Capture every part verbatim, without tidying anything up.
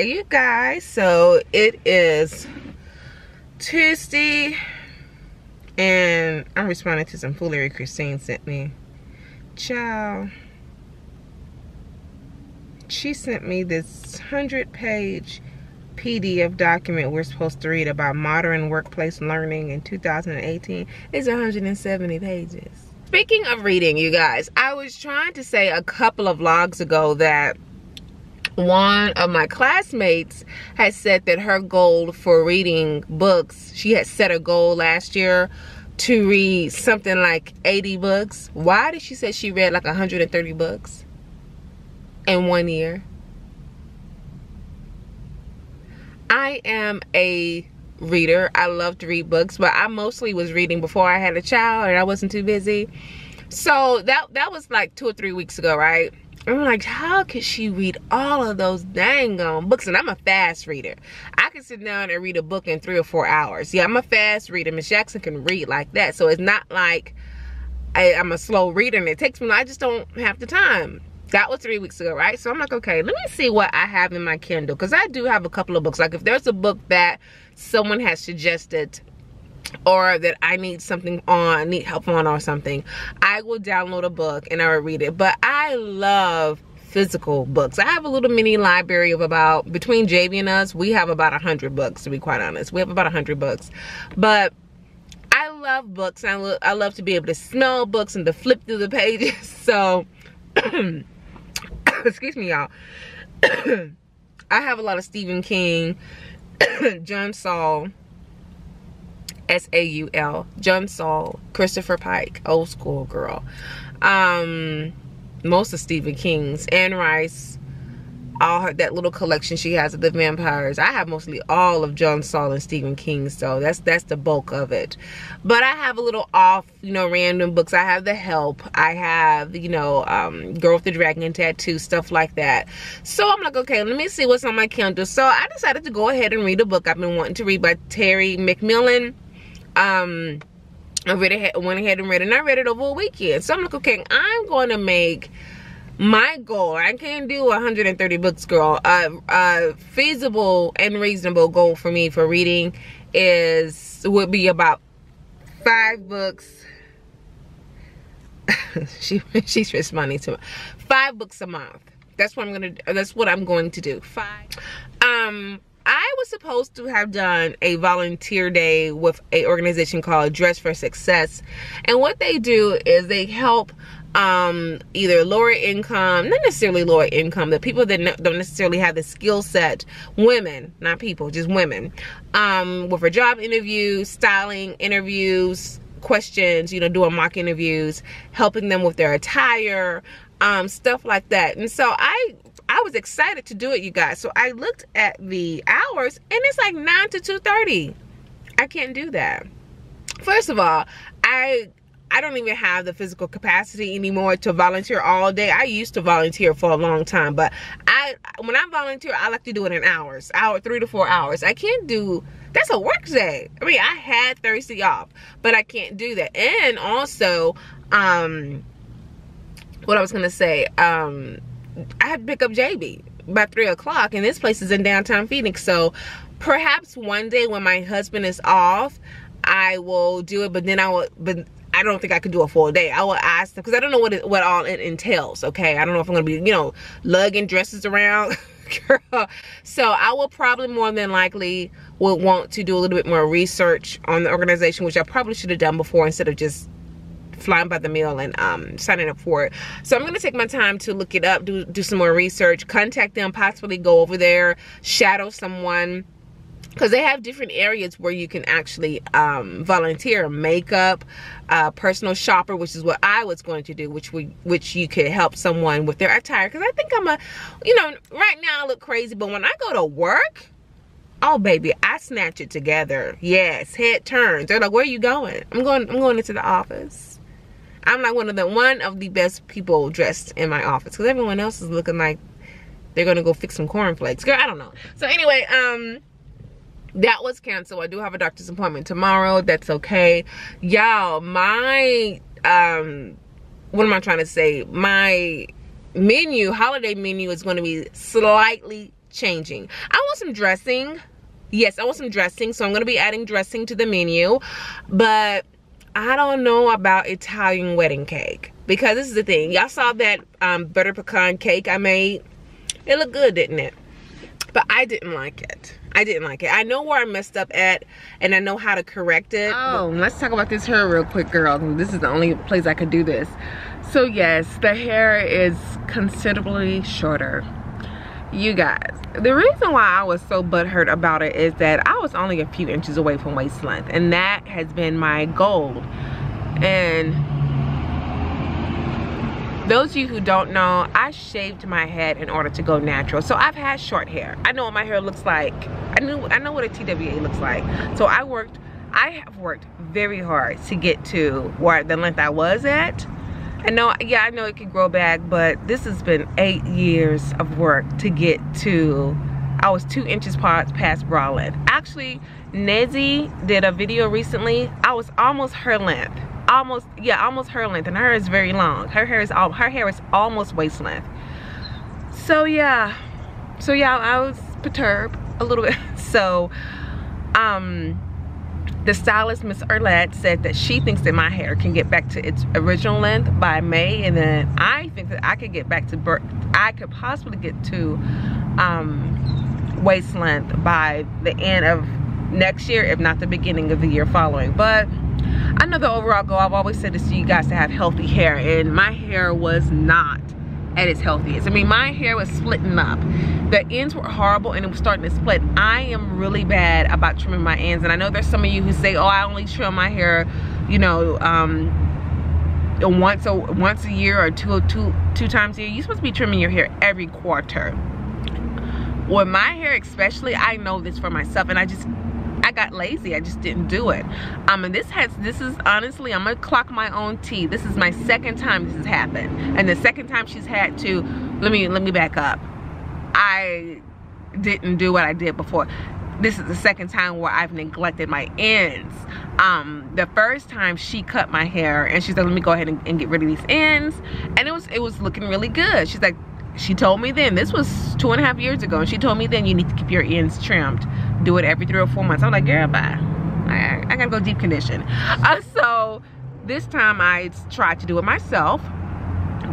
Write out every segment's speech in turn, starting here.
Okay, you guys, so it is Tuesday and I'm responding to some foolery Christine sent me. Ciao. She sent me this hundred page P D F document we're supposed to read about modern workplace learning in two thousand eighteen. It's one hundred seventy pages. Speaking of reading, you guys, I was trying to say a couple of vlogs ago that one of my classmates had said that her goal for reading books, she had set a goal last year to read something like eighty books. Why did she say she read like one hundred thirty books in one year? I am a reader. I love to read books, but I mostly was reading before I had a child and I wasn't too busy. So that that was like two or three weeks ago, right? I'm like, how could she read all of those dang on books? And I'm a fast reader. I can sit down and read a book in three or four hours. Yeah, I'm a fast reader. Miss Jackson can read like that. So it's not like I, I'm a slow reader and it takes me, I just don't have the time. That was three weeks ago, right? So I'm like, okay, let me see what I have in my Kindle. Because I do have a couple of books. Like if there's a book that someone has suggested or that I need something on, need help on or something, I will download a book and I will read it. But I love physical books. I have a little mini library of about, between J B and us, we have about one hundred books, to be quite honest. We have about one hundred books. But I love books. I, lo I love to be able to smell books and to flip through the pages. So... excuse me, y'all. I have a lot of Stephen King, John Saul, S A U L, John Saul, Christopher Pike, old school girl. Um, most of Stephen King's, Anne Rice, all her, that little collection she has of the vampires. I have mostly all of John Saul and Stephen King, so that's that's the bulk of it. But I have a little off, you know, random books. I have The Help. I have, you know, um, Girl with the Dragon Tattoo, stuff like that. So I'm like, okay, let me see what's on my Kindle. So I decided to go ahead and read a book I've been wanting to read by Terry McMillan. Um, I read it, went ahead and read it, and I read it over a weekend. So I'm like, okay, I'm going to make... my goal, I can't do one hundred thirty books, girl. A uh, uh, feasible and reasonable goal for me for reading is would be about five books. she she's responding to it. Five books a month. That's what I'm gonna. That's what I'm going to do. Five. Um, I was supposed to have done a volunteer day with an organization called Dress for Success, and what they do is they help. Um, either lower income, not necessarily lower income, the people that don't necessarily have the skill set, women, not people, just women, um, with a job interview, styling interviews, questions, you know, doing mock interviews, helping them with their attire, um, stuff like that. And so I, I was excited to do it, you guys. So I looked at the hours and it's like nine to two thirty. I can't do that. First of all, I... I don't even have the physical capacity anymore to volunteer all day. I used to volunteer for a long time, but I, when I volunteer, I like to do it in hours, hour, three to four hours. I can't do, that's a work day. I mean, I had Thursday off, but I can't do that. And also, um, what I was going to say, um, I had to pick up J B by three o'clock and this place is in downtown Phoenix. So perhaps one day when my husband is off, I will do it, but then I will, but I don't think I could do a full day. I will ask them because I don't know what it, what all it entails. Okay, I don't know if I'm gonna be, you know, lugging dresses around, girl. So I will probably more than likely will want to do a little bit more research on the organization, which I probably should have done before instead of just flying by the mail and um, signing up for it. So I'm gonna take my time to look it up, do do some more research, contact them, possibly go over there, shadow someone. Because they have different areas where you can actually um, volunteer, makeup, uh, personal shopper, which is what I was going to do, which we, which you could help someone with their attire. Because I think I'm a, you know, right now I look crazy, but when I go to work, oh baby, I snatch it together. Yes, head turns. They're like, "Where are you going?" I'm going. I'm going into the office. I'm like one of the one of the best people dressed in my office because everyone else is looking like they're gonna go fix some cornflakes. Girl, I don't know. So anyway, um. that was canceled. I do have a doctor's appointment tomorrow. That's okay. Y'all, my, um, what am I trying to say? My menu, holiday menu is going to be slightly changing. I want some dressing. Yes, I want some dressing, so I'm gonna be adding dressing to the menu. But I don't know about Italian wedding cake, because this is the thing. Y'all saw that um, butter pecan cake I made. It looked good, didn't it? But I didn't like it. I didn't like it. I know where I messed up at, and I know how to correct it. Oh, let's talk about this hair real quick, girl. This is the only place I could do this. So yes, the hair is considerably shorter. You guys, the reason why I was so butthurt about it is that I was only a few inches away from waist length, and that has been my goal. And those of you who don't know, I shaved my head in order to go natural. So I've had short hair. I know what my hair looks like. I knew I know what a T W A looks like. So I worked, I have worked very hard to get to where the length I was at. I know, yeah, I know it can grow back, but this has been eight years of work to get to. I was two inches past bra length. Actually, Nezzy did a video recently. I was almost her length. Almost, yeah, almost her length, and her hair is very long. Her hair is all, her hair is almost waist length. So yeah, so yeah, I was perturbed a little bit. So, um, the stylist Miz Erlette said that she thinks that my hair can get back to its original length by May, and then I think that I could get back to birth. I could possibly get to um, waist length by the end of next year, if not the beginning of the year following. But I know the overall goal, I've always said this to you guys, to have healthy hair, and my hair was not at its healthiest. I mean, my hair was splitting up. The ends were horrible and it was starting to split. I am really bad about trimming my ends, and I know there's some of you who say, oh, I only trim my hair, you know, um, once a, once a year or two, two, two times a year. You're supposed to be trimming your hair every quarter. Well, my hair especially, I know this for myself, and I just, I got lazy. I just didn't do it. Um, and this has, this is honestly, I'm gonna clock my own tea. This is my second time this has happened, and the second time she's had to. Let me let me back up. I didn't do what I did before. This is the second time where I've neglected my ends. Um, the first time she cut my hair, and she said, "Let me go ahead and, and get rid of these ends," and it was it was looking really good. She's like, she told me then, this was two and a half years ago, and she told me then, you need to keep your ends trimmed. Do it every three or four months. I'm like, girl, bye. I, I gotta go deep condition. Uh, so this time I tried to do it myself.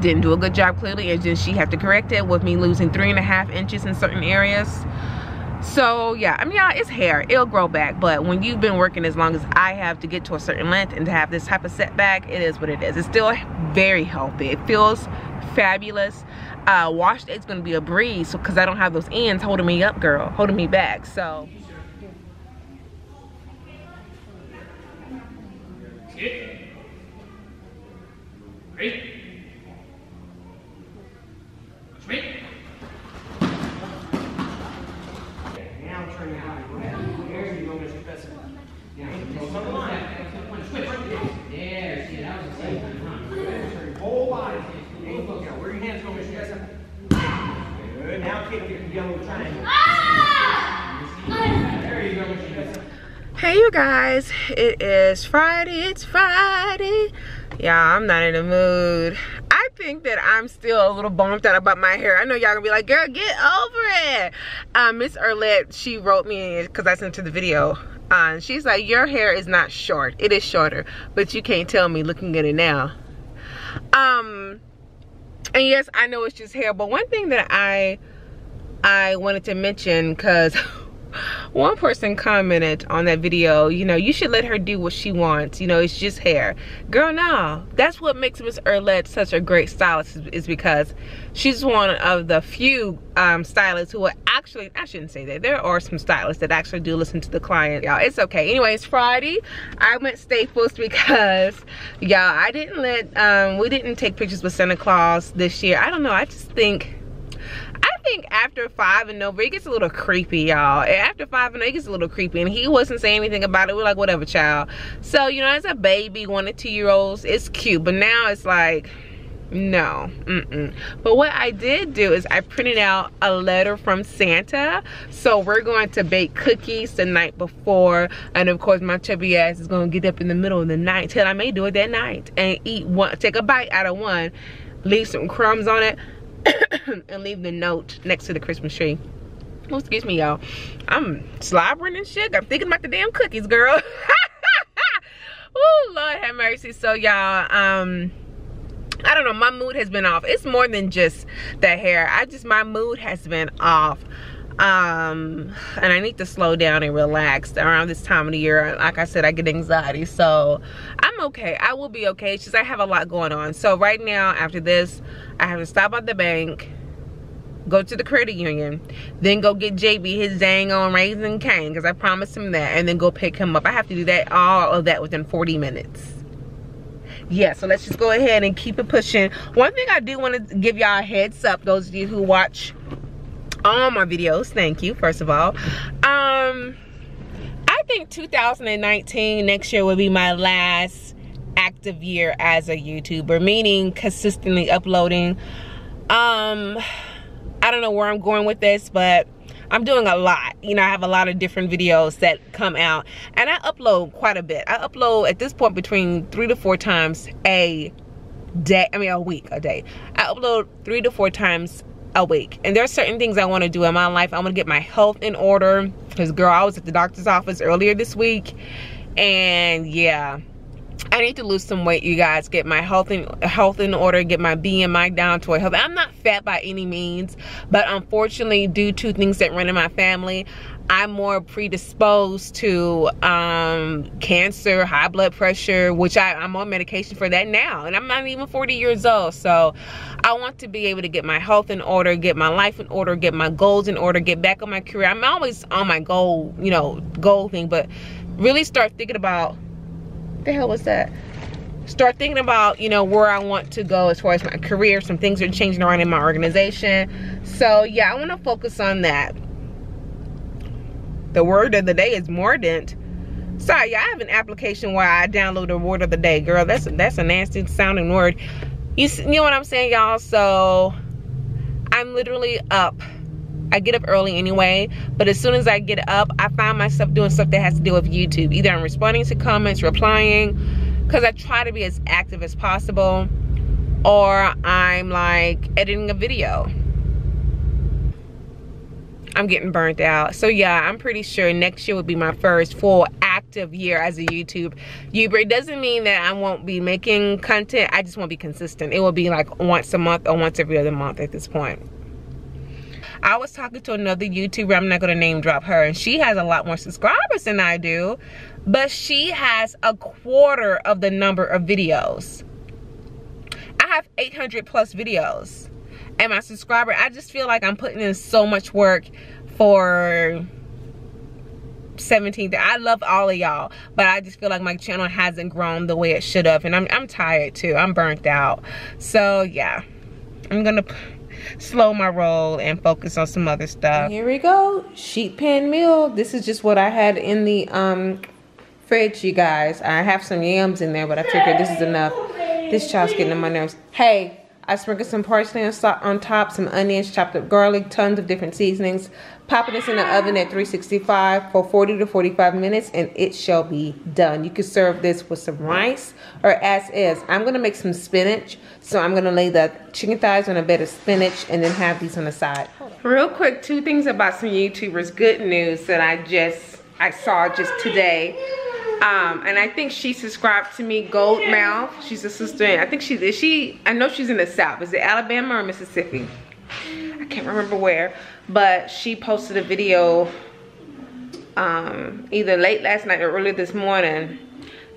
Didn't do a good job clearly, and then she had to correct it with me losing three and a half inches in certain areas. So yeah, I mean, yeah, it's hair. It'll grow back, but when you've been working as long as I have to get to a certain length and to have this type of setback, it is what it is. It's still very healthy. It feels fabulous. Uh, wash day's gonna be a breeze because I don't have those ends holding me up, girl, holding me back. So hey you guys, it is Friday. It's Friday. Yeah, I'm not in the mood. I think that I'm still a little bummed out about my hair. I know y'all gonna be like, girl, get over it. uh, Miss Erlette, she wrote me because I sent her the video. Uh, she's like, your hair is not short. It is shorter, but you can't tell me looking at it now. Um, and yes, I know it's just hair, but one thing that I I wanted to mention, because one person commented on that video, you know, you should let her do what she wants. You know, it's just hair. Girl, no. That's what makes Miz Erlette such a great stylist, is because she's one of the few um, stylists who are actually, I shouldn't say that. There are some stylists that actually do listen to the client. Y'all, it's okay. Anyway, it's Friday. I went Staples because, y'all, I didn't let, um, we didn't take pictures with Santa Claus this year. I don't know. I just think... I think after five and over, it gets a little creepy, y'all. After five and over, it gets a little creepy. And he wasn't saying anything about it. We're like, whatever, child. So, you know, as a baby, one or two year olds, it's cute. But now it's like, no. Mm-mm. But what I did do is I printed out a letter from Santa. So we're going to bake cookies the night before. And of course, my chubby ass is going to get up in the middle of the night. Till I may do it that night. And eat one, take a bite out of one, leave some crumbs on it. And leave the note next to the Christmas tree. Oh, excuse me, y'all. I'm slobbering and shit. I'm thinking about the damn cookies, girl. Oh, Lord have mercy. So, y'all, um... I don't know, my mood has been off. It's more than just the hair. I just, my mood has been off. Um, and I need to slow down and relax around this time of the year. Like I said, I get anxiety. So I'm okay. I will be okay. It's just I have a lot going on. So right now, after this, I have to stop at the bank, go to the credit union, then go get J B his dang on Raising Cane, because I promised him that, and then go pick him up. I have to do that, all of that within forty minutes. Yeah, so let's just go ahead and keep it pushing. One thing I do want to give y'all a heads up, those of you who watch all my videos, thank you, first of all. Um, I think two thousand nineteen, next year, will be my last active year as a YouTuber, meaning consistently uploading. Um, I don't know where I'm going with this, but I'm doing a lot. You know, I have a lot of different videos that come out, and I upload quite a bit. I upload at this point between three to four times a day. I mean, a week, a day. I upload three to four times a week. And there are certain things I want to do in my life. I want to get my health in order. Because, girl, I was at the doctor's office earlier this week. And, yeah. I need to lose some weight, you guys. Get my health in, health in order. Get my B M I down to a health. I'm not fat by any means, but unfortunately, due to things that run in my family, I'm more predisposed to um, cancer, high blood pressure, which I, I'm on medication for that now. And I'm not even forty years old. So I want to be able to get my health in order, get my life in order, get my goals in order, get back on my career. I'm always on my goal, you know, goal thing, but really start thinking about, the hell was that? Start thinking about, you know, where I want to go as far as my career. Some things are changing around in my organization. So, yeah, I want to focus on that. The word of the day is mordant. Sorry, yeah, I have an application where I download the word of the day. Girl, that's, that's a nasty sounding word. You, you know what I'm saying, y'all? So, I'm literally up. I get up early anyway, but as soon as I get up, I find myself doing stuff that has to do with YouTube. Either I'm responding to comments, replying, because I try to be as active as possible, or I'm like editing a video. I'm getting burnt out. So yeah, I'm pretty sure next year will be my first full active year as a YouTube YouTuber. It doesn't mean that I won't be making content. I just won't be consistent. It will be like once a month or once every other month at this point. I was talking to another YouTuber, I'm not going to name drop her, and she has a lot more subscribers than I do, but she has a quarter of the number of videos. I have eight hundred plus videos, and my subscriber, I just feel like I'm putting in so much work for seventeen. I love all of y'all, but I just feel like my channel hasn't grown the way it should have, and I'm, I'm tired too. I'm burnt out. So yeah, I'm going to slow my roll and focus on some other stuff. Here we go, sheet pan meal. This is just what I had in the um fridge, you guys. I have some yams in there, but I figured this is enough. This child's getting on my nerves. Hey, I sprinkled some parsley on, on top, some onions, chopped up garlic, tons of different seasonings. Popping this in the oven at three sixty-five for forty to forty-five minutes, and it shall be done. You can serve this with some rice or as is. I'm going to make some spinach, so I'm going to lay the chicken thighs on a bed of spinach and then have these on the side. Real quick, two things about some YouTubers. Good news that I just, I saw just today. Um, and I think she subscribed to me, Gold Mouth. She's a sister, and I think she's, is she, I know she's in the South. Is it Alabama or Mississippi? I can't remember where, but she posted a video um, either late last night or early this morning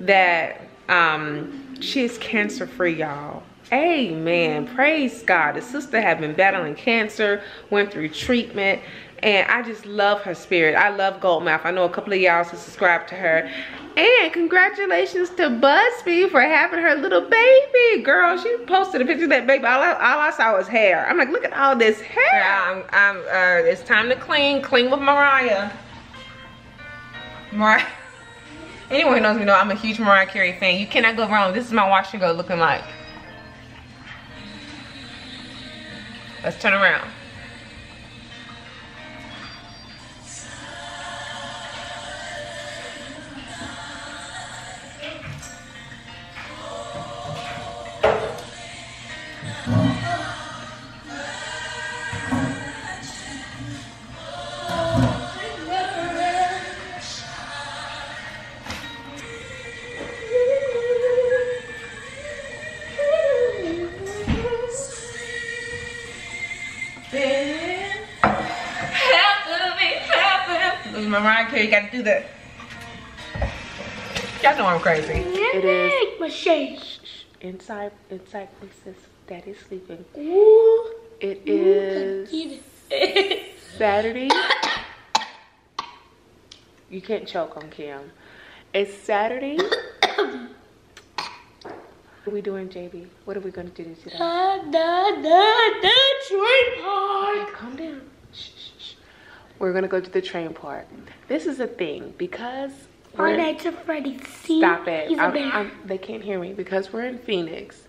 that um, she is cancer free, y'all. Amen, praise God. The sister had been battling cancer, went through treatment. And I just love her spirit. I love Gold Mouth. I know a couple of y'all who subscribe to her. And congratulations to BuzzFeed for having her little baby. Girl, she posted a picture of that baby. All I, all I saw was hair. I'm like, look at all this hair. Yeah, I'm, I'm, uh, it's time to clean. Clean with Mariah. Mariah. Anyone who knows me know I'm a huge Mariah Carey fan. You cannot go wrong. This is my wash and go looking like. Let's turn around. you gotta do that. Y'all know I'm crazy. It is my shade. Inside, inside Princess Daddy's sleeping. Ooh. It is it. Saturday. You can't choke on Kim. It's Saturday. What are we doing, J B? What are we gonna do today? Da da da da train park. Okay, calm down. Shh, shh, shh. We're gonna go to the train park. This is a thing because. Our Nights at Freddy's. Stop it. He's I'm, a bear. I'm, they can't hear me because we're in Phoenix.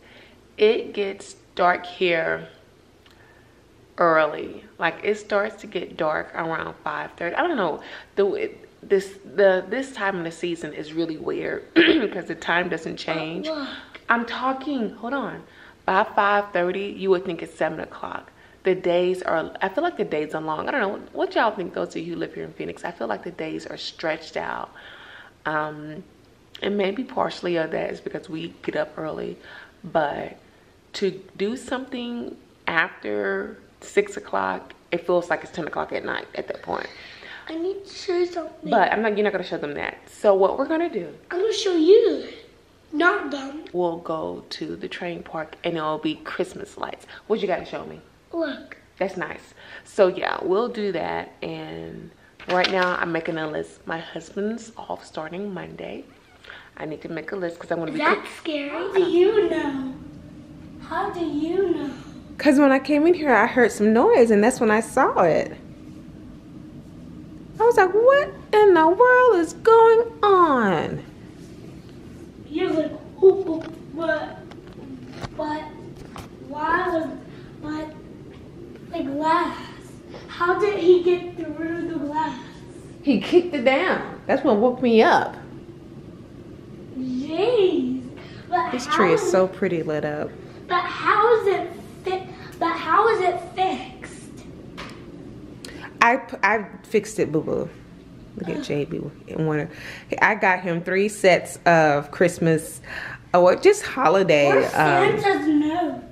It gets dark here early. Like it starts to get dark around five thirty. I don't know. The this the this time of the season is really weird because the time doesn't change. Oh, I'm talking. Hold on. By five thirty, you would think it's seven o'clock. The days are, I feel like the days are long. I don't know. What y'all think, those of you who live here in Phoenix? I feel like the days are stretched out. Um, and maybe partially of that is because we get up early. But to do something after six o'clock, it feels like it's ten o'clock at night at that point. I need to show you something. But I'm not, you're not going to show them that. So what we're going to do. I'm going to show you. Not them. We'll go to the train park and it'll be Christmas lights. What you got to show me? Look. That's nice. So yeah, we'll do that. And right now I'm making a list. My husband's off starting Monday. I need to make a list because I'm going to be. That's scary. How do you know? How do you know? Because when I came in here, I heard some noise and that's when I saw it. I was like, what in the world is going on? You're like, oh, but, but why was my... The glass. How did he get through the glass? He kicked it down. That's what woke me up. Jeez. But this how, tree is so pretty lit up. But how is it fit? But how is it fixed? I I fixed it, boo boo. Look at J B. I got him three sets of Christmas, or just holiday. Or Santa's um, note.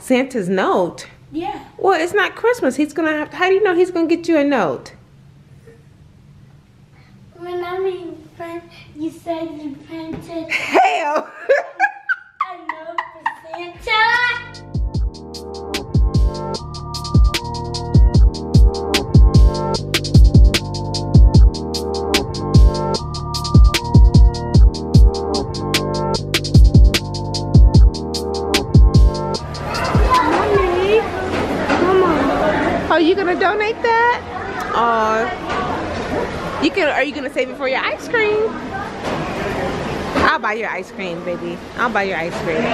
Santa's note. Yeah. Well, it's not Christmas. He's gonna have to, how do you know he's gonna get you a note? When I mean print, you said you printed. Hell. A note for Santa. Oh, you gonna donate that? Uh, you can. Are you gonna save it for your ice cream? I'll buy your ice cream, baby. I'll buy your ice cream.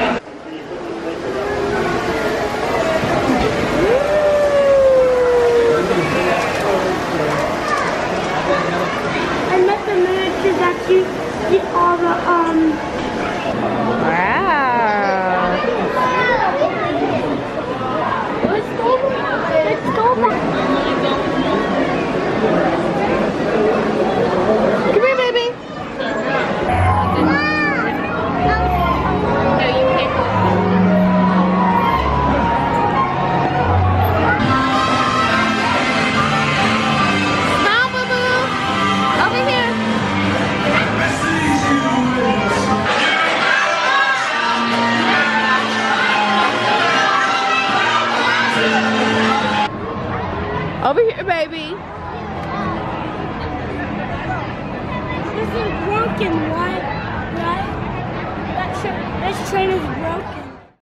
I met the miniatures that you did all the um. Wow. Let's go. Let's go back. Come here, baby. No, you can't. No, boo boo. Over here. Over here, baby. This is broken, right? Right? That tra this train is broken.